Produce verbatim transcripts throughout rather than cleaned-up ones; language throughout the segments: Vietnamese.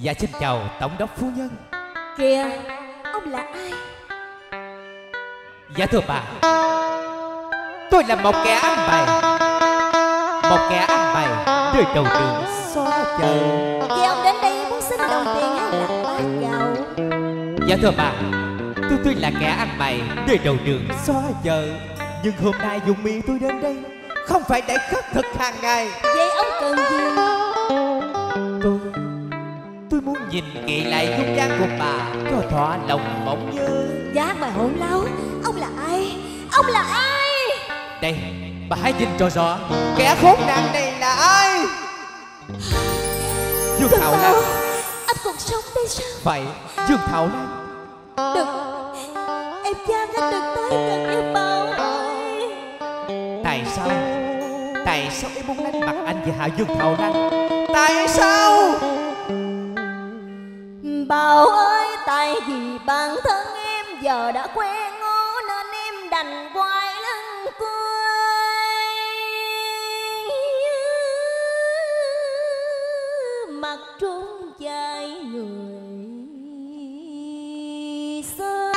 Dạ xin chào tổng đốc phu nhân. Kìa, ông là ai? Dạ thưa bà, tôi là một kẻ ăn mày, một kẻ ăn mày đời đầu đường xó chợ. Vậy ông đến đây muốn xin đồng tiền hay là bát gạo? Dạ thưa bà, tôi tôi là kẻ ăn mày đời đầu đường xó chợ, nhưng hôm nay dùng miệng tôi đến đây không phải để khất thực hàng ngày. Vậy ông cần gì? Tôi tôi muốn nhìn kỹ lại dung nhan của bà cho thỏa lòng mộng nhớ. Dạ bà hỗn láo, ông là ai? Ông là ai? Đây, bà hãy nhìn cho rõ kẻ khốn nạn này là ai. Dương Thảo Lan. Anh còn sống đây sao? Vậy, Dương Thảo Lan. Đừng, em Giang, anh đừng tới gần em bà ơi. Tại sao? Tại sao em muốn đánh mặt anh và Hạ Dương Thảo Lan? Tại sao? Bảo ơi, tại vì bản thân em giờ đã quen ngố nên em đành quay lưng cười mặt trốn dài người xa.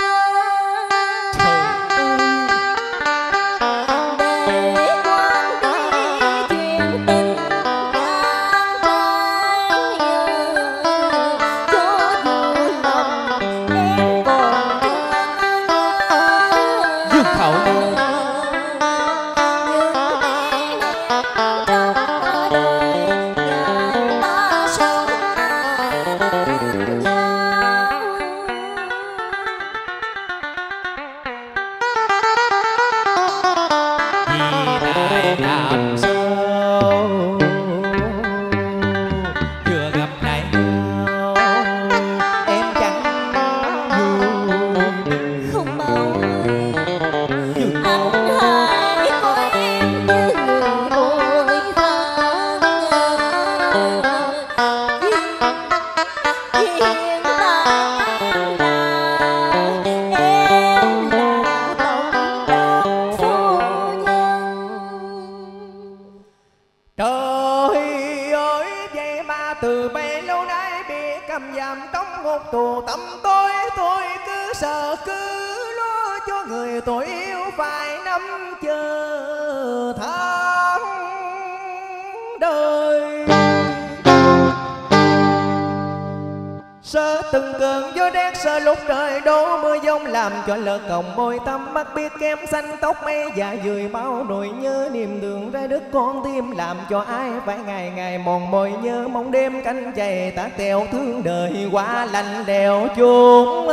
Cho lỡ còng môi tắm mắt biết kém xanh tóc mây dạ dười bao nỗi nhớ niềm đường ra đứt con tim làm cho ai phải ngày ngày mòn mỏi nhớ mong đêm canh chày tả tèo thương đời quá lạnh lẽo chốn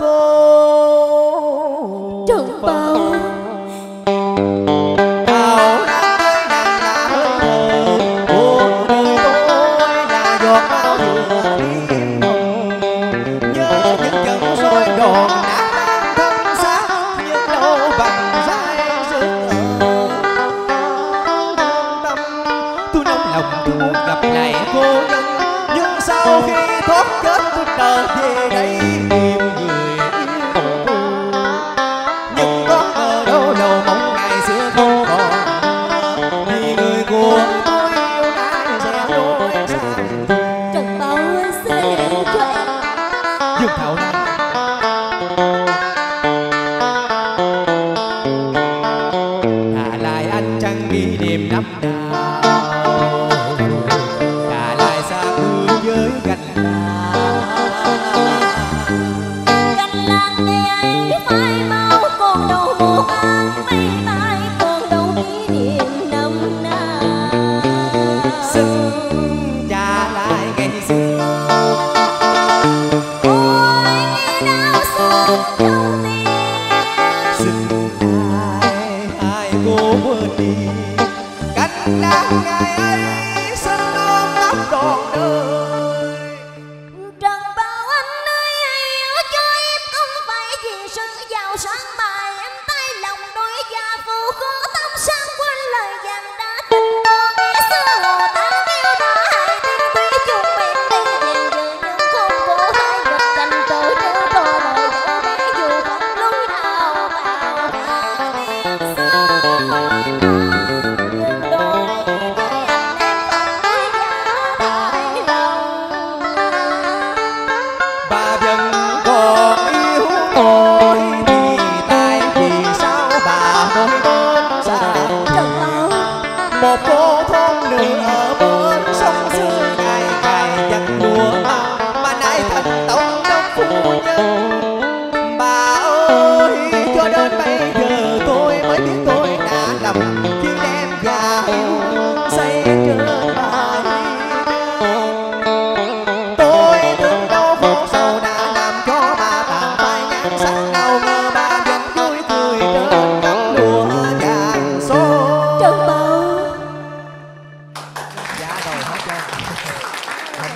cô Trần Bao. Hãy subscribe cho kênh Ghiền Mì Gõ để không bỏ lỡ những video hấp dẫn.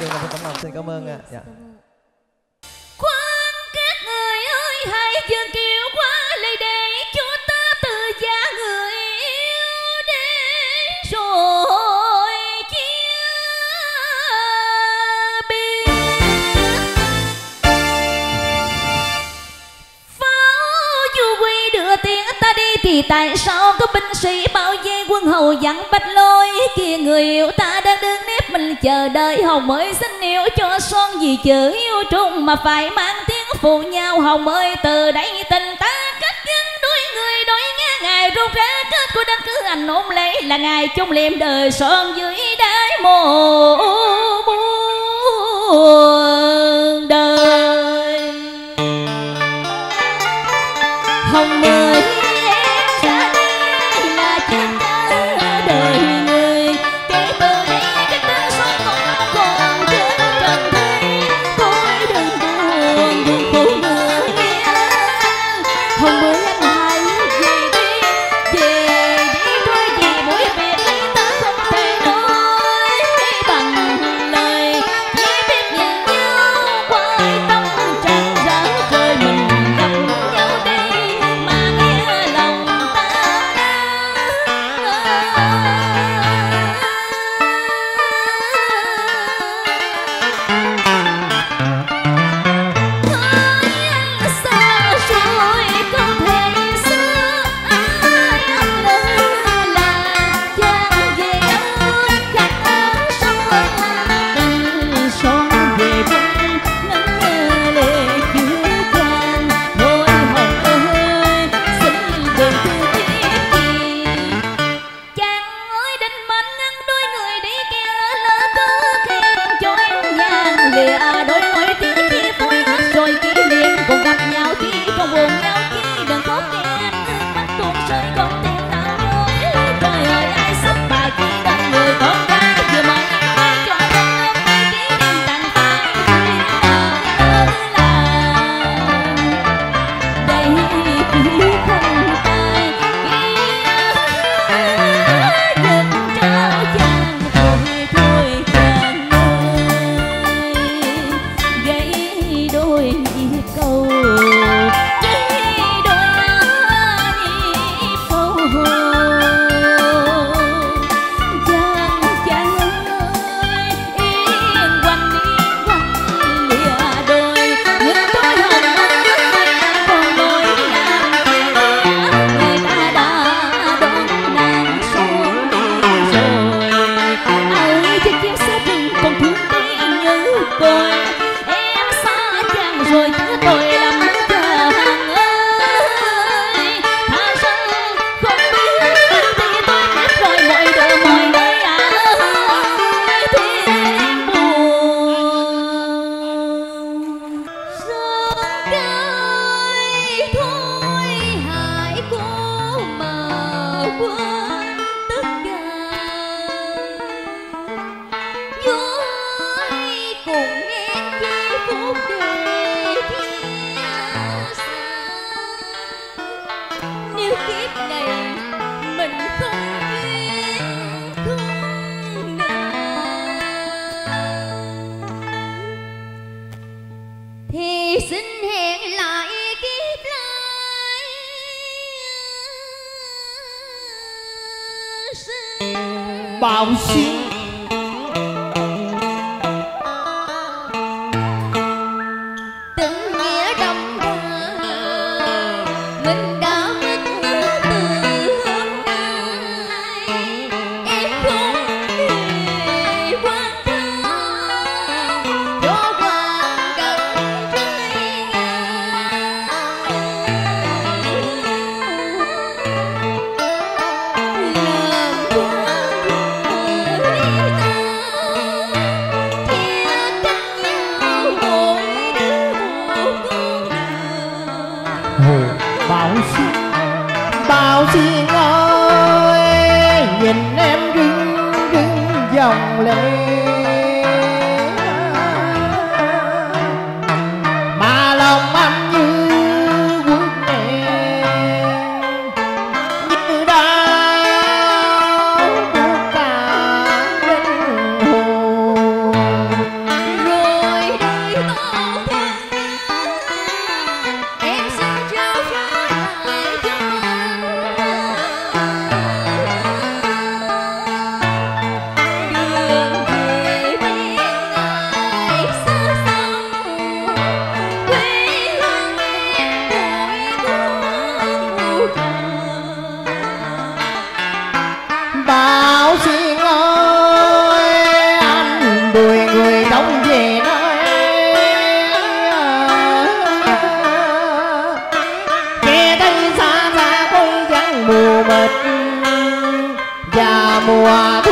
điều là một tấm lòng xin cảm ơn ạ. Dạ. Khoan các người ơi, hãy dừng kiêu quá lời để chúng ta tự giá người yêu đến rồi chia biệt. Pháo du quy đưa tiếng ta đi thì tại sao có binh sĩ bảo vệ quân hầu dẫn bách lối kia, người yêu ta đang đứng nếp mình chờ đợi hồng ơi xin yêu cho son vì chữ yêu trung mà phải mang tiếng phụ nhau. Hồng ơi từ đây tình ta cách gắn đuôi người đối ngang ngày rút ra kết của đấng cứ anh ôm lấy là ngày chung liệm đời son dưới đáy mồ buồn đời. Hồng ơi Hãy subscribe cho kênh Ghiền Mì Gõ để không bỏ lỡ những video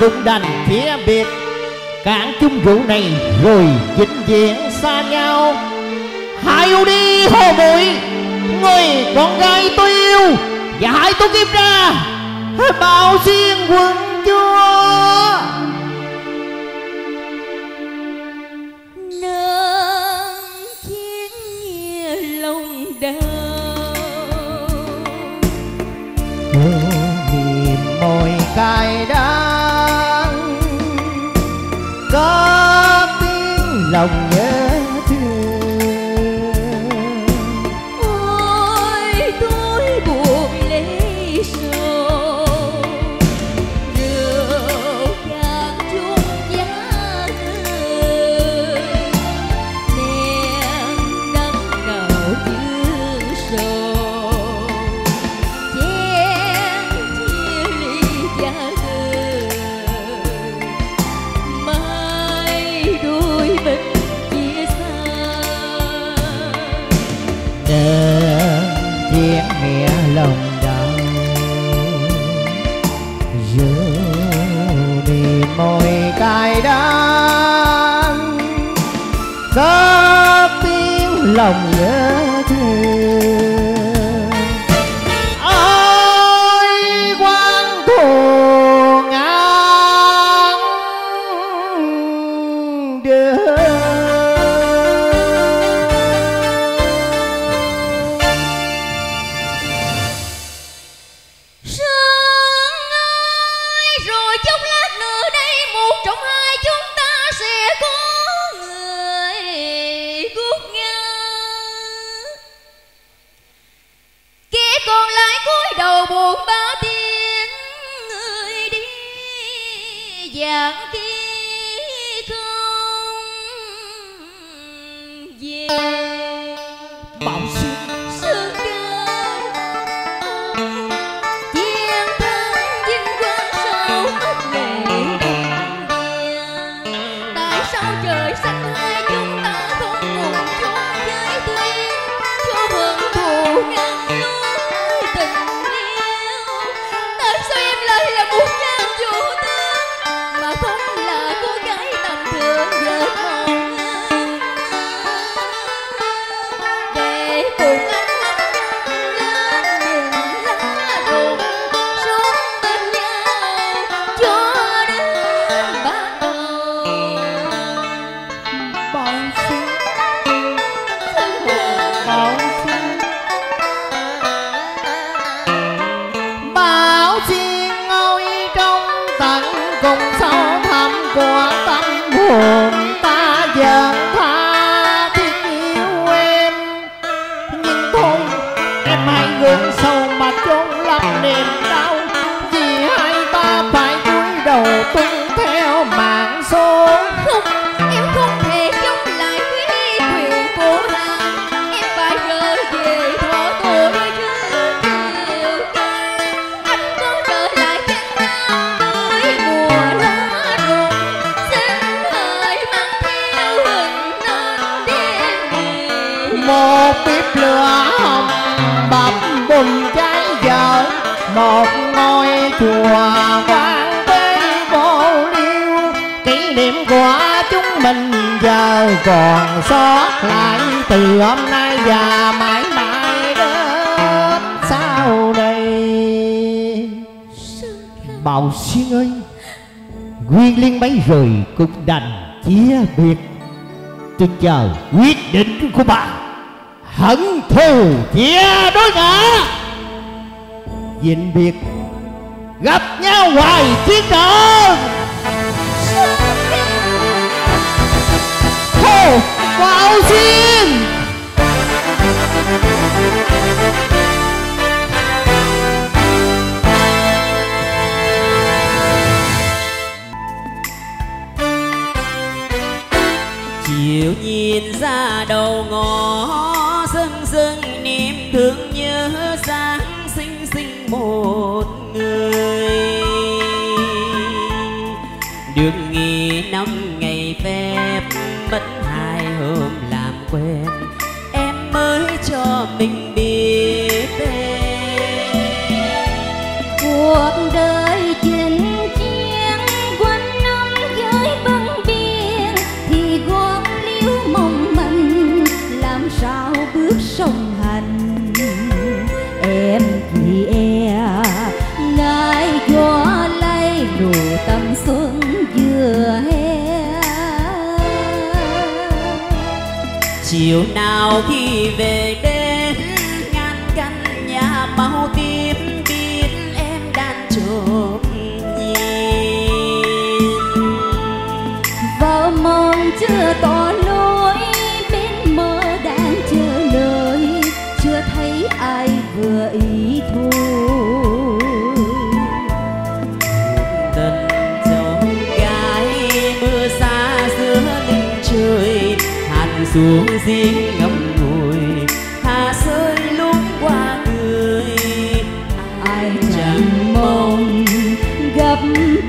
hấp dẫn. sao trời xanh hai chúng ta không cùng chung với duyên cho hận thù ngăn lối tình yêu. Tại sao em lại là một nhà vô tư mà không là cô gái tầm thường vợ hồng? Để cùng anh còn sót lại từ hôm nay và mãi mãi đến sau đây. Bảo Xuyên ơi, Quyên Liên mấy rồi cũng đành chia biệt. Tôi chờ quyết định của bà hận thù chia đối ngã. Vĩnh biệt gặp nhau hoài chiến trận. Bảo Xuyên chiều nhìn ra đầu ngõ sưng sưng niềm thương nhớ sáng xinh xinh một người được nghỉ năm ngày phép bất hai hôm làm quen em mới cho mình biết em. Cuộc đời chiến chiến quân năm giới băng biên thì góp liễu mong mình làm sao bước sông hành. Em thì e ngại gió lay đủ tâm xuân vừa hè. Chiều nào khi về đến ngăn căn nhà màu tím biết em đang trộm nhìn vào mong chưa tỏ lối bên mơ đang chờ nơi chưa thấy ai vừa ý thôi. Tình dấu gái mưa xa giữa linh trời xuống riêng ngậm ngùi hà rơi lúc qua người ai chẳng mong gặp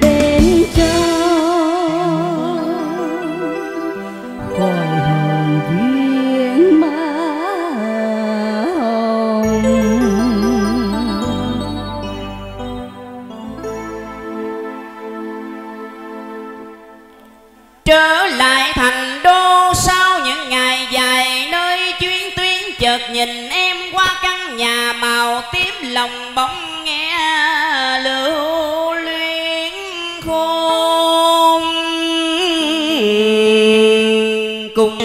bên trong khỏi hồn viên má hồng. Trở lại thành đô sau những chợt nhìn em qua căn nhà màu tím lòng bóng nghe lưu luyến khôn cùng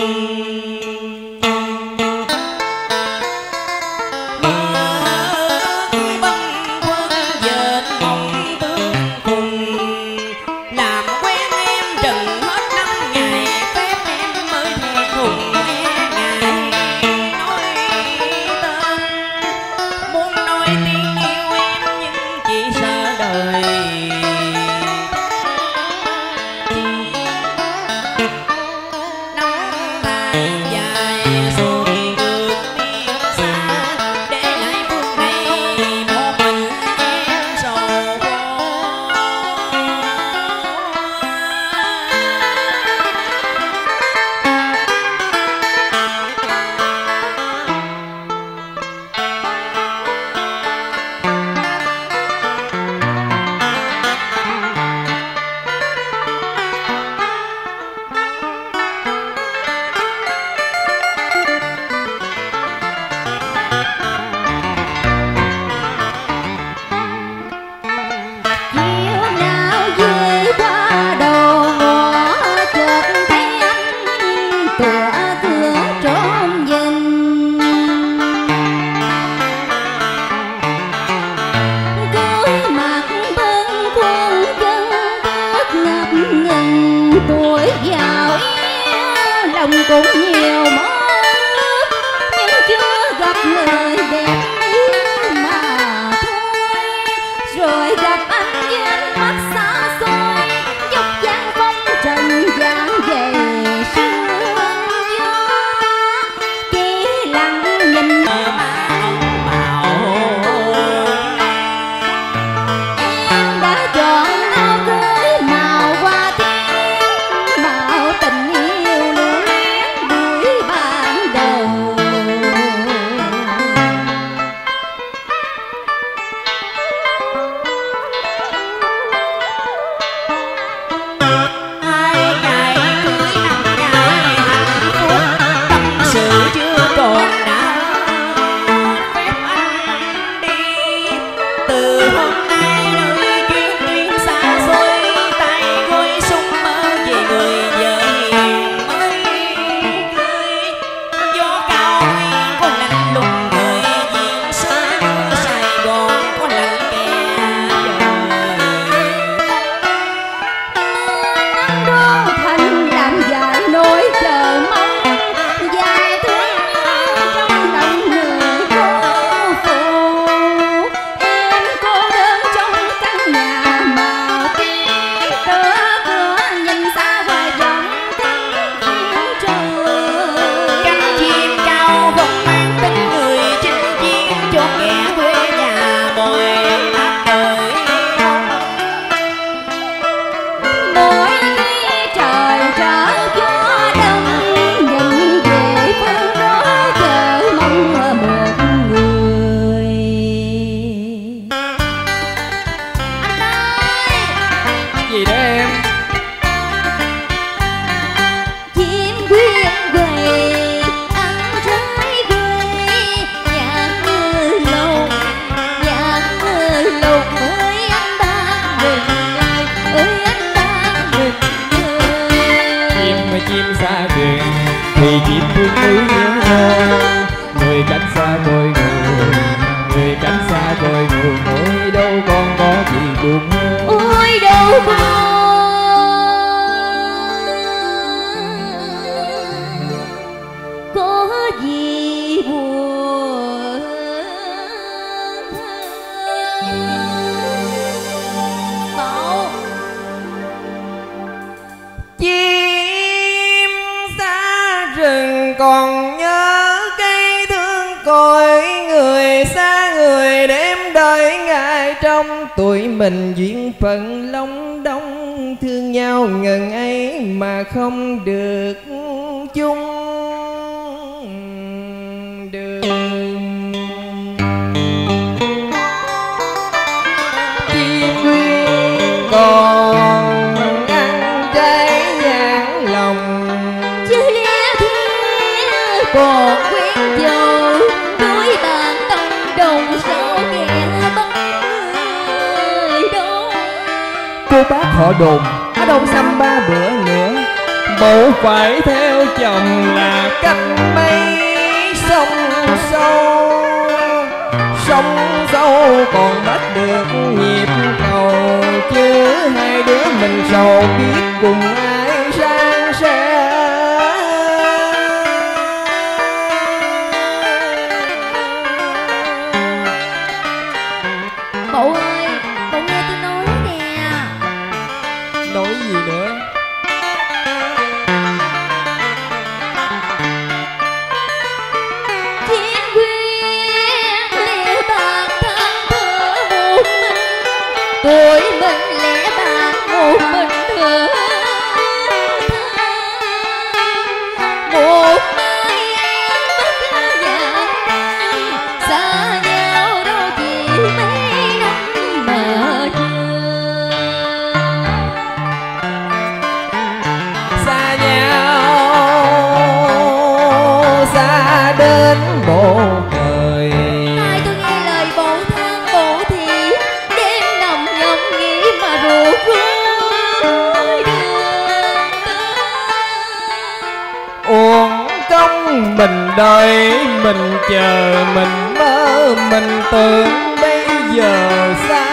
mơ bâng khuâng dệt mộng tương cùng làm quen em trần hết năm ngày phép em mới thẹn thùng. Bye. chồng cũng nhiều mơ nhưng chưa gặp người đẹp mà thôi. Rồi gặp anh trên mắt xa xôi, dốc dáng phong trần dáng về sương gió, chỉ lặng nhìn mơ màng màu. Em đã chọn áo cưới màu hoa tím, màu tình yêu lửa lén buổi ban đầu. Hai ngày cưới năm ngày hạnh phúc, tâm sự chưa còn đã phép anh đi. Từ hôm nay nơi chuyến chuyến xa xôi, tay gối súng mơ về người vợ hiền mới cưới. Gió cao nguyên có lạnh lùng người diện xa, Sài Gòn có lạnh kè Nắng đô thành đạm dài nỗi chờ mong, dài thương nhớ trong lòng người cô phụ. Em cô đơn trong căn nhà màu tím, tựa cửa nhìn xa hoài vọng tiếng trời. Cánh chim cao vẫn mang tính người chinh chiến, cho kẻ quê nhà mọi mặt đời. Mỗi khi trời trở gió đông, nhìn về phương đó chờ mong một người. Anh ơi! Gì đấy em? Chim quyên quầy ăn trái quê, nhạc như lùng, nhạc như lùng. Ơi anh đang đừng lại, ơi anh đang đừng cười. Chim mà chim xa về thì chim thương cứ nhớ thương. Người cánh xa côi nguồn, người cánh xa côi nguồn, ôi đâu còn có gì buồn hơn. Ôi đâu buồn, có gì buồn hơn. Bảo chim xa rừng còn nhớ cây thương cội, người xa người đêm đợi ngày trong tuổi mình duyên phận long đong, thương nhau ngần ấy mà không được chung đường. Chim nguyên còn ăn trái nhãn lòng, chứ lẽ thế còn quen dầu đuổi bạn tông đồng sao kẻ bất người đâu. Cô bác họ đồn ở đông xăm ba bữa nữa, mẫu phải theo chồng là cách mấy sông sâu. Sông sâu còn bắt được nhịp cầu, chứ hai đứa mình sầu biết cùng ai sang sẻ. Cậu ơi, cậu nghe tôi nói nè. Nói gì nữa? Chim quyên lẽ bạc thân thơ một mình, tuổi mình lẽ bạc một mình thơ thơ. Một mai em mất nhà đây, xa nhau đâu chỉ mấy năm mà trời. Xa nhau xa đến một thời, Ai tôi nghe lời bộ than bộ thị, đêm nằm ngâm nghĩ mà ruột rối đường tơ. uổng công mình đợi mình chờ mình mơ mình tưởng bây giờ xa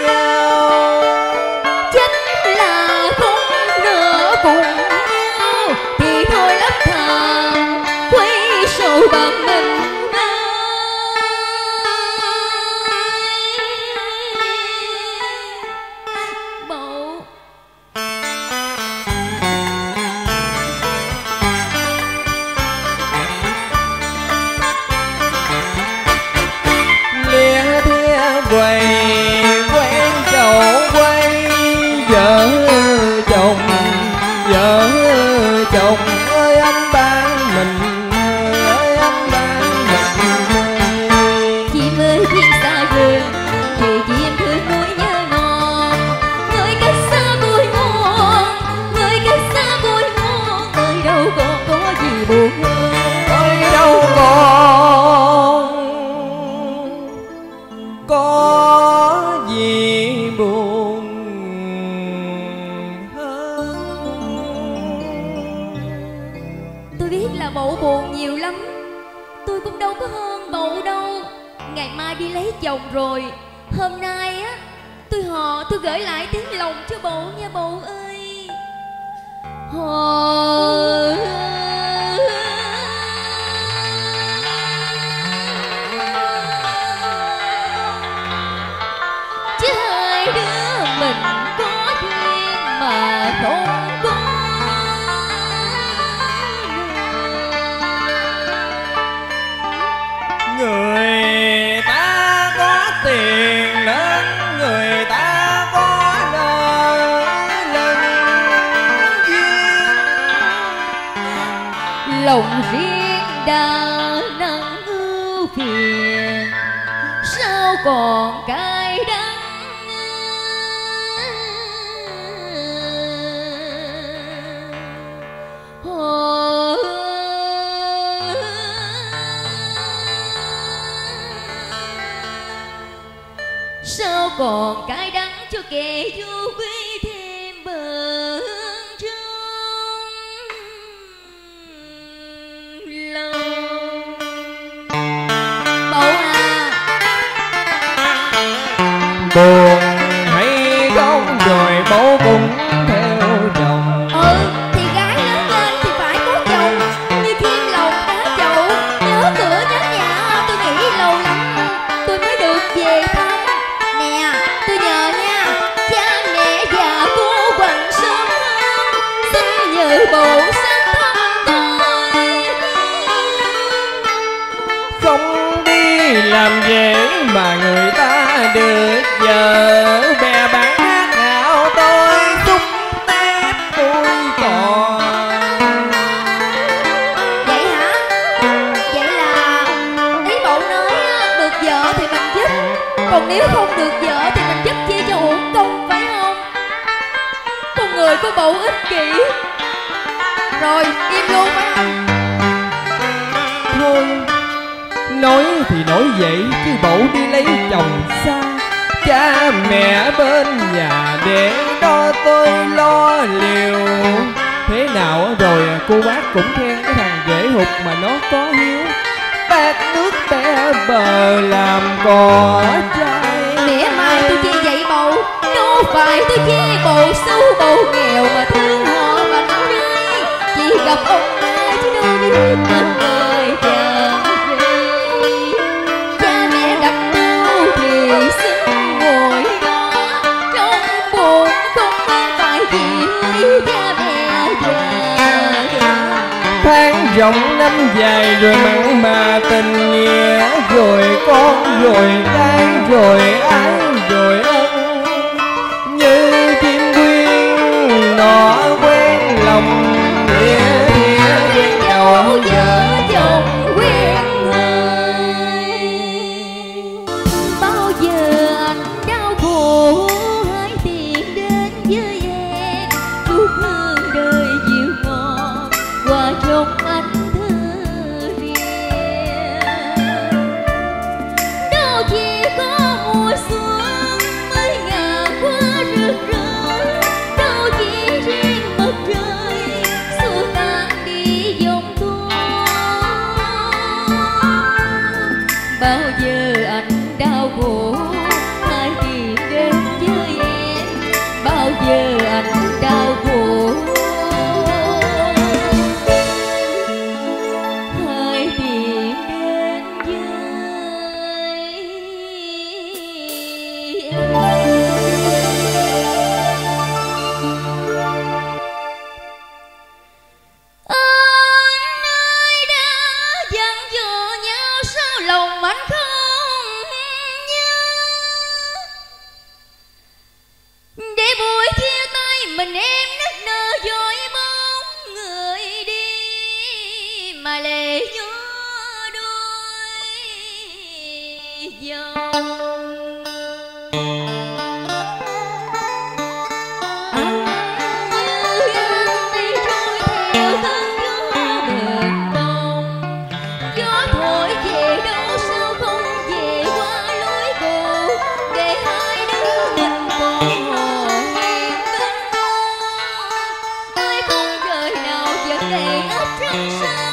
nhau. Chính là khúc nửa cùng nhau thì thôi lấp thầm Tôi biết là bộ buồn nhiều lắm, tôi cũng đâu có hơn bộ đâu. Ngày mai đi lấy chồng rồi, hôm nay á tôi hò tôi gửi lại tiếng lòng cho bộ nha bộ ơi. Hò lòng riêng đã nắng ưu phiền, sao còn cay đắng. Hồ sao còn cay đắng cho kẻ du quy. Buồn hay không rồi bố cũng theo chồng. Ừ thì gái lớn lên thì phải có chồng, như thiên lồng cá chậu, nhớ cửa nhớ nhà. Tôi nghĩ lâu lắm tôi mới được về thăm. Nè tôi nhờ nha, cha mẹ già cô Quỳnh Sơn xin nhờ bầu sang thăm tôi. Không đi làm dễ mà người ta được giờ bè bán hát gạo tôi xúc tép tôi còn. Vậy hả? Vậy là ý bộ nói được vợ thì mình giúp, còn nếu không được vợ thì mình giúp chia cho uổng công phải không? Con người của bộ ích kỷ. Rồi im luôn phải không? Thôi nói thì nói vậy chứ bộ đi lấy chồng xa, cha mẹ bên nhà để đó tôi lo liều. Thế nào rồi cô bác cũng khen cái thằng dễ hụt mà nó có hiếu, bát nước bé bờ làm cỏ trai. Mẹ mai tôi chi vậy bầu, đâu phải tôi chi bầu xấu bầu nghèo mà thương họ mà nói đi. Chỉ gặp ông ai chứ đâu đi tìm người chờ. Cha mẹ đặt đâu thì xin ngồi đó trong buồn không phải vì lấy cha mẹ già. Tháng rộng năm dài rồi mặn mà tình nghĩa, rồi con rồi cái rồi ăn rồi ân. Như chim quyên nó quen lòng nghĩa nghĩa quen nhau giờ. Hãy subscribe cho kênh Ghiền Mì Gõ để không bỏ lỡ những video hấp dẫn.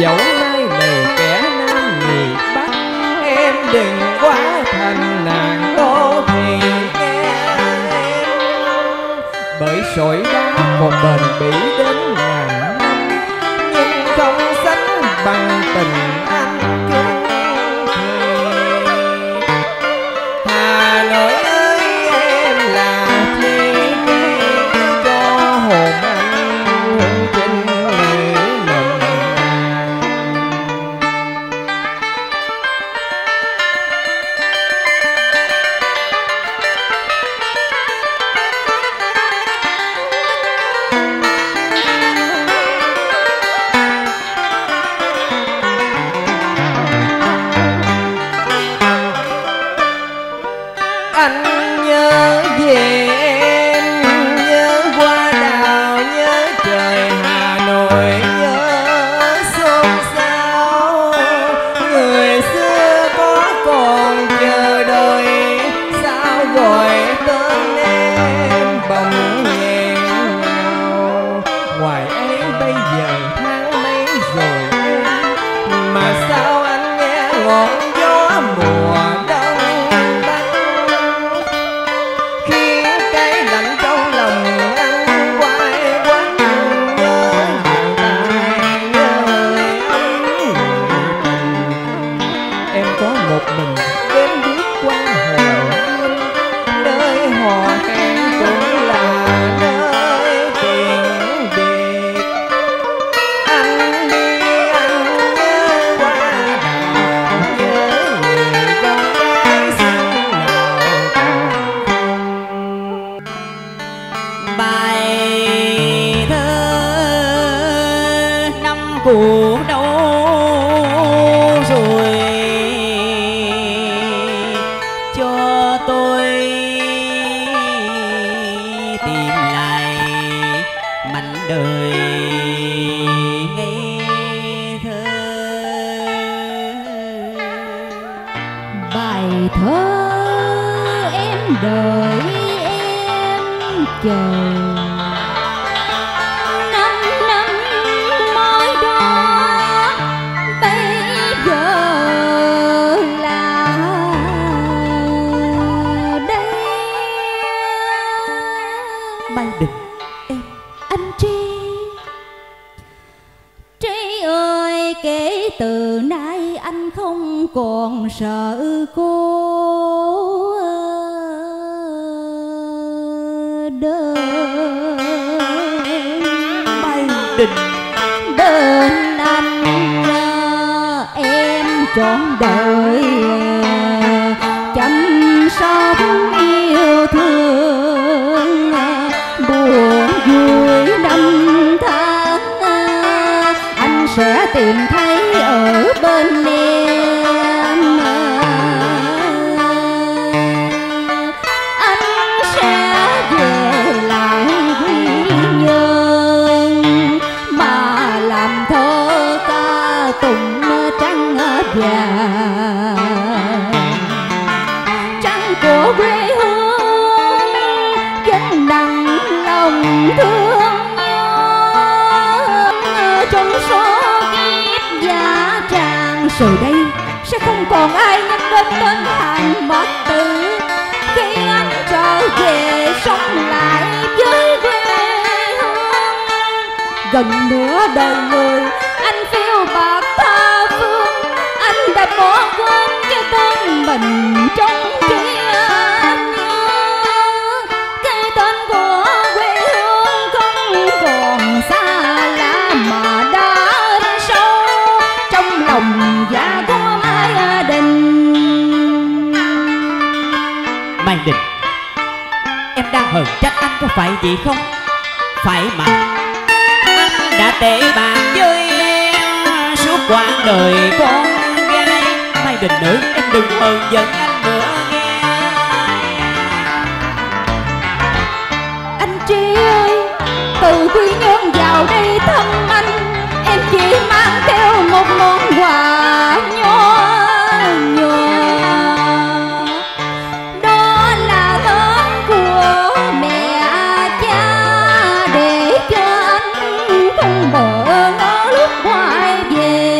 dẫu hai này kẻ nam nhì bắt, em đừng quá thành nàng đô thị em. Bởi sỏi đá còn bền bỉ đến ngàn năm, nhưng không sánh bằng tình anh chung thề. Hà Nội ơi em là thi cho hồn anh trên lễ lòng. Anh nhớ về em, nhớ qua đào, nhớ trời Hà Nội, nhớ xôn xao. Người xưa có còn chờ đợi sao gọi tên em bỗng nghẹn ngào. Ngoài ấy bây giờ tháng mấy rồi em, mà sao anh nghe ngọt gió mùa đông mình đến bước qua hồ Yên, nơi hò hẹn cũng là nơi tiền biệt. Anh đi anh nhớ qua đào, nhớ người con gái xinh nào càng. Bài thơ năm cũ đâu đời ngây thơ. Bài thơ em đợi em chờ, năm năm mới đó bây giờ là đây. Mai Đình em anh Tri. Trí ơi kể từ nay anh không còn sợ cô đơn. Mai Đình bên anh em trọn đời chăm sóc yêu thương, buồn vui năm sẽ tìm thấy ở bên em. Anh sẽ về lại Quy Nhơn mà làm thơ ca tùng trăng vàng, trăng của quê hương vẫn đặng lòng thương. Rồi đây sẽ không còn ai nhắc đến tên Hạnh Bát Tử khi anh trở về sống lại với quê hương. Gần nửa đời người anh phiêu bạt tha phương, anh đã bỏ quên cái tên mình trong trí anh nhớ. Cái tên của quê hương không còn xa lạ mà đã đến sâu trong lòng và có Mai Đình. Mai Đình, em đang hờn trách anh có phải vậy không? Phải mà, anh đã tệ bạc với em suốt quãng đời con gái. Mai Đình nữ, em đừng hờn giận anh nữa nghe. Anh Tri ơi, từ Quy Nhơn vào đây thăm anh, em chỉ mang theo một món quà bỡ ngỡ lúc quay về.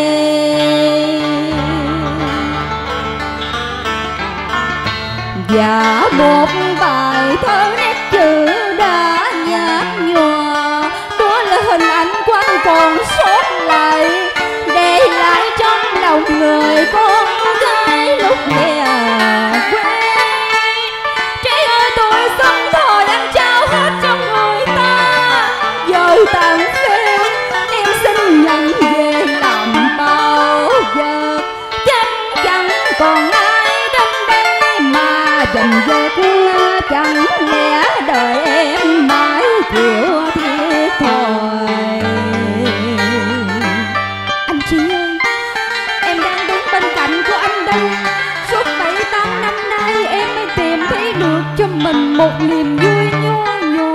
niềm vui nho nhỏ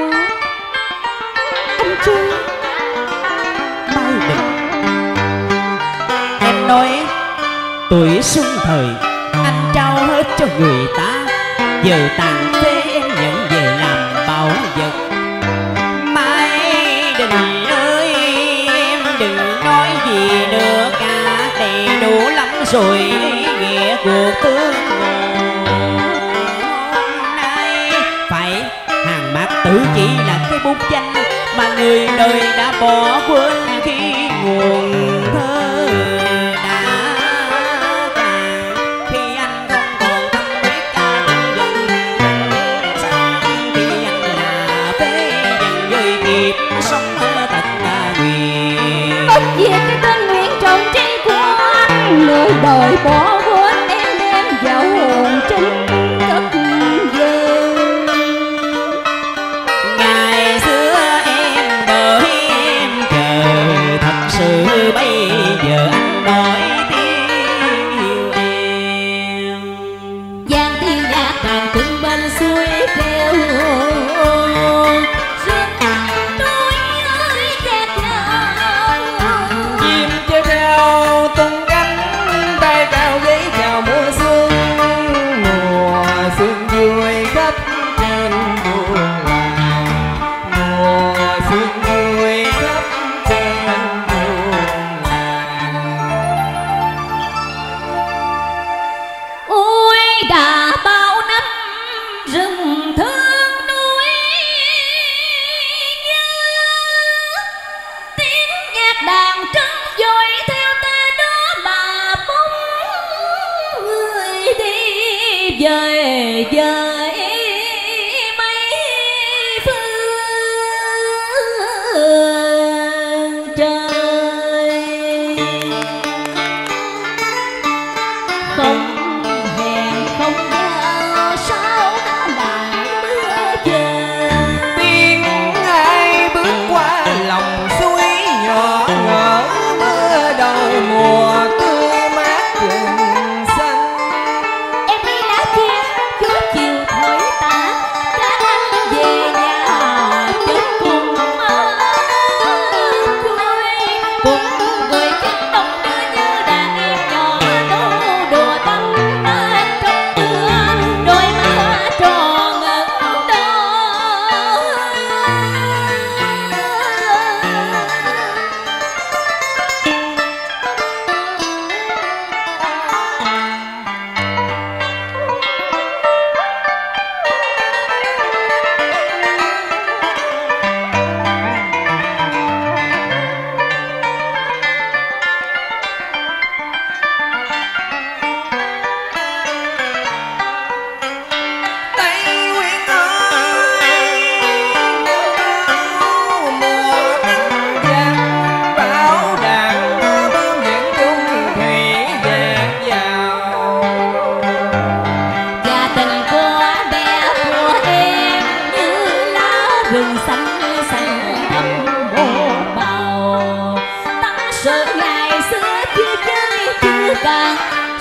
anh chưa bay định. Em nói tuổi xuân thời anh trao hết cho người ta, giờ tàn phế em nhận về làm bảo vật. Mai đình ơi em đừng nói gì nữa cả, đầy đủ lắm rồi ý nghĩa của tương tự chỉ là cái bút danh mà người đời đã bỏ quên khi nguồn thơ đã cạn. Khi anh không còn thấm biết cả những dòng xa, khi anh là thế dành với kịp sống thật là nguyện. Bất diệt cái tên nguyện trọn trí của anh, người đời bỏ quên em đem vào hồn chính cất. Bây giờ anh nói tiếng yêu em, giang thiên nhạc càng từng bên suối kêu duyên anh tôi ơi đẹp lòng. Chim chơi theo từng cánh tay cao giấy chào mùa xuân, mùa xuân vui khắp trên buồn làng, mùa xuân vui khắp trên. Về với mấy phương trời không hẹn không nhớ, sao đã lại mưa về tiếng ai bước qua lòng suối nhỏ ngỡ mưa đầu mùa.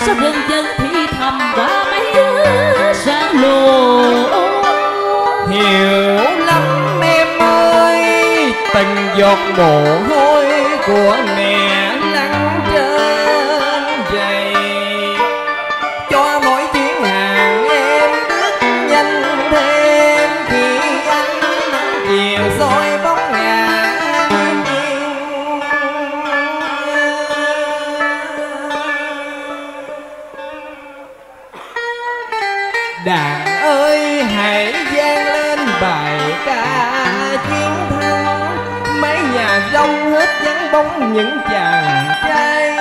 Sao đơn chân thì thầm qua mấy đứa sang lùa hiểu lắm em ơi, tình giọt mồ hôi của mẹ lăn trên giày cho mỗi chuyến hàng em bước nhanh thêm. Khi anh nắng chiều soi bóng nhà đàn ơi hãy vang lên bài ca chiến thắng, mấy nhà rong hết vắng bóng những chàng trai,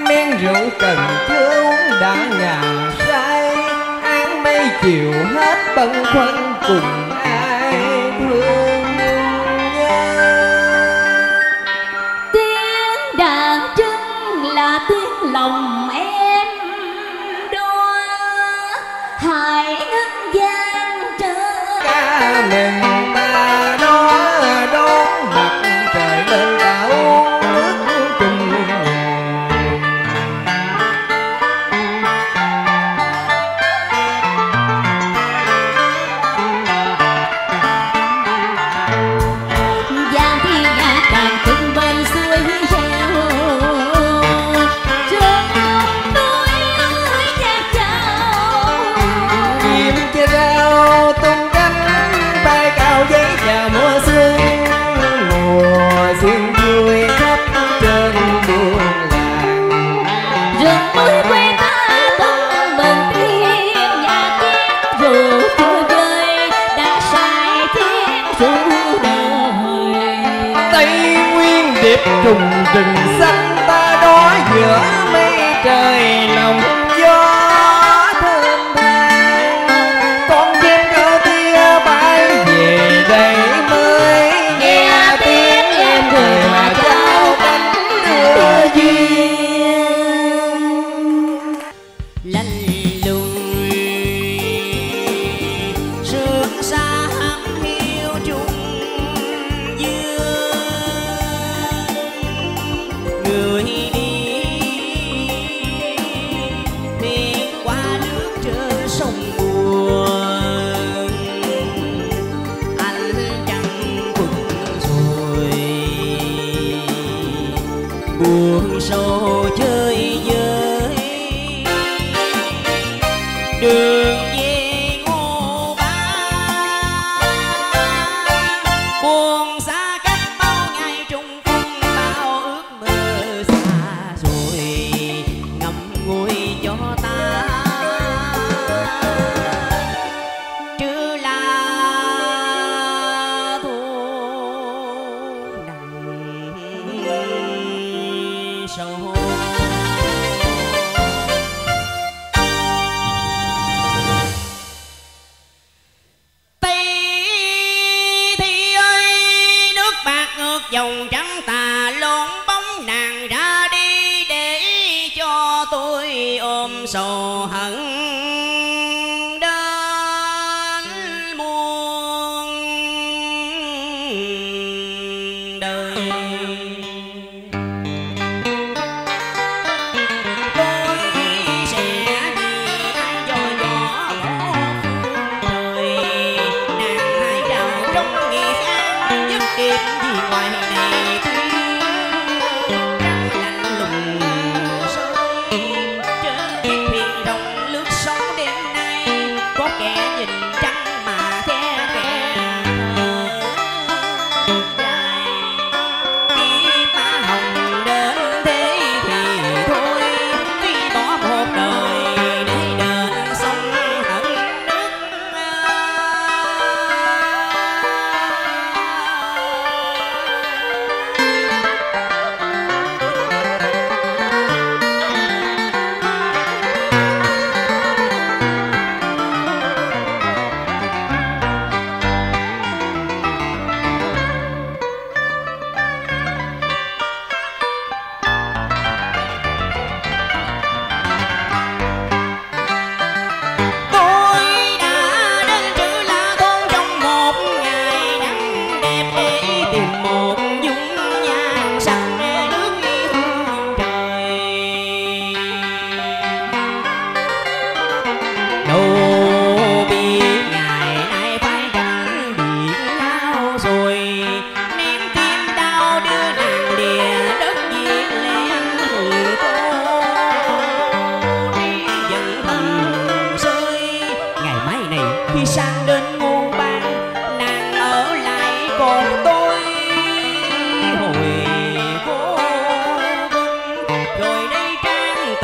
men rượu cần chưa uống đã ngà say, áng mây chiều hết bâng khuâng cùng ai thương nhau. Tiếng đàn trưng là tiếng lòng em đôi hãy ngân gian trở ca mình ta đó đón mặt trời lên đã uống nước chung người. sương vui khắp trên buôn làng. Rừng mới quê ta tung bừng thiên nhà kiếp, dù chưa rơi đã sai thiên dù đời. Tây Nguyên đẹp trùng rừng xanh ta đó giữa mây trời lòng gió.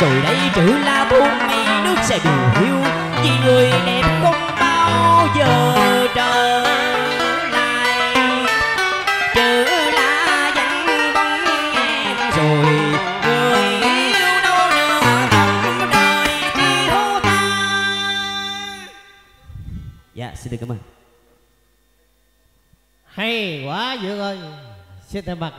rồi đây trữ la buông mi nước sẽ điều hiu, vì người đẹp không bao giờ trở lại. Trữ la vẫn bóng em rồi, người yêu đâu nữa tận đời thiếu ta. Dạ xin được cảm ơn. Hay quá Dương ơi. Xin thay mặt